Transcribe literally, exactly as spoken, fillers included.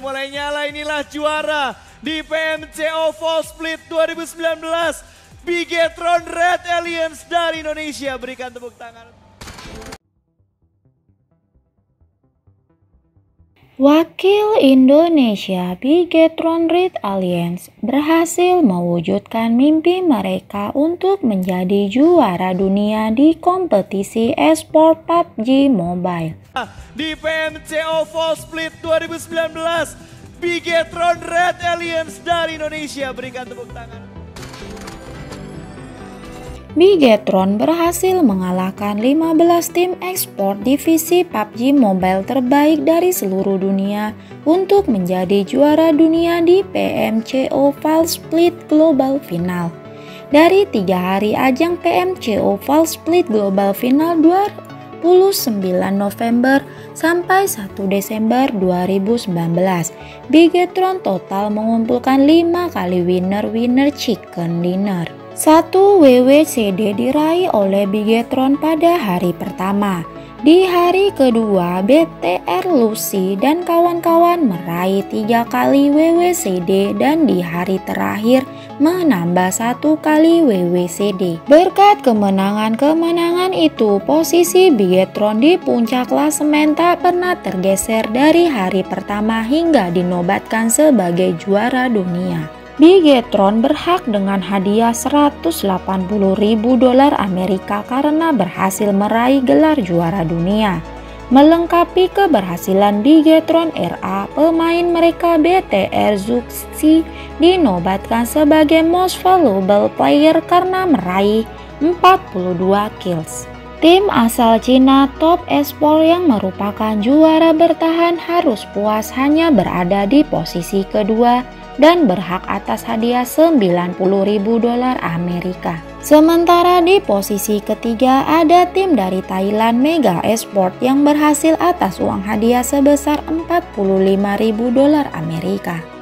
Mulai nyala, inilah juara di P M C O Fall Split dua ribu sembilan belas, Bigetron Red Aliens dari Indonesia. Berikan tepuk tangan. Wakil Indonesia Bigetron Red Aliens berhasil mewujudkan mimpi mereka untuk menjadi juara dunia di kompetisi esport P U B G Mobile. Di P M C O Fall Split dua ribu sembilan belas, Bigetron Red Aliens dari Indonesia. Berikan tepuk tangan. Bigetron berhasil mengalahkan lima belas tim ekspor divisi P U B G Mobile terbaik dari seluruh dunia untuk menjadi juara dunia di P M C O Fall Split Global Final. Dari tiga hari ajang P M C O Fall Split Global Final dua puluh sembilan November sampai satu Desember dua ribu sembilan belas, Bigetron total mengumpulkan lima kali winner-winner chicken dinner. Satu W W C D diraih oleh Bigetron pada hari pertama. Di hari kedua, B T R Lucy dan kawan-kawan meraih tiga kali W W C D dan di hari terakhir menambah satu kali W W C D. Berkat kemenangan-kemenangan itu, posisi Bigetron di puncak klasemen tak pernah tergeser dari hari pertama hingga dinobatkan sebagai juara dunia. Bigetron berhak dengan hadiah seratus delapan puluh ribu dolar Amerika karena berhasil meraih gelar juara dunia. Melengkapi keberhasilan Bigetron R A, pemain mereka B T R Zuxi dinobatkan sebagai Most Valuable Player karena meraih empat puluh dua kills. Tim asal Cina Top Esport yang merupakan juara bertahan harus puas hanya berada di posisi kedua dan berhak atas hadiah sembilan puluh ribu dolar Amerika. Sementara di posisi ketiga ada tim dari Thailand Mega Esport yang berhasil atas uang hadiah sebesar empat puluh lima ribu dolar Amerika.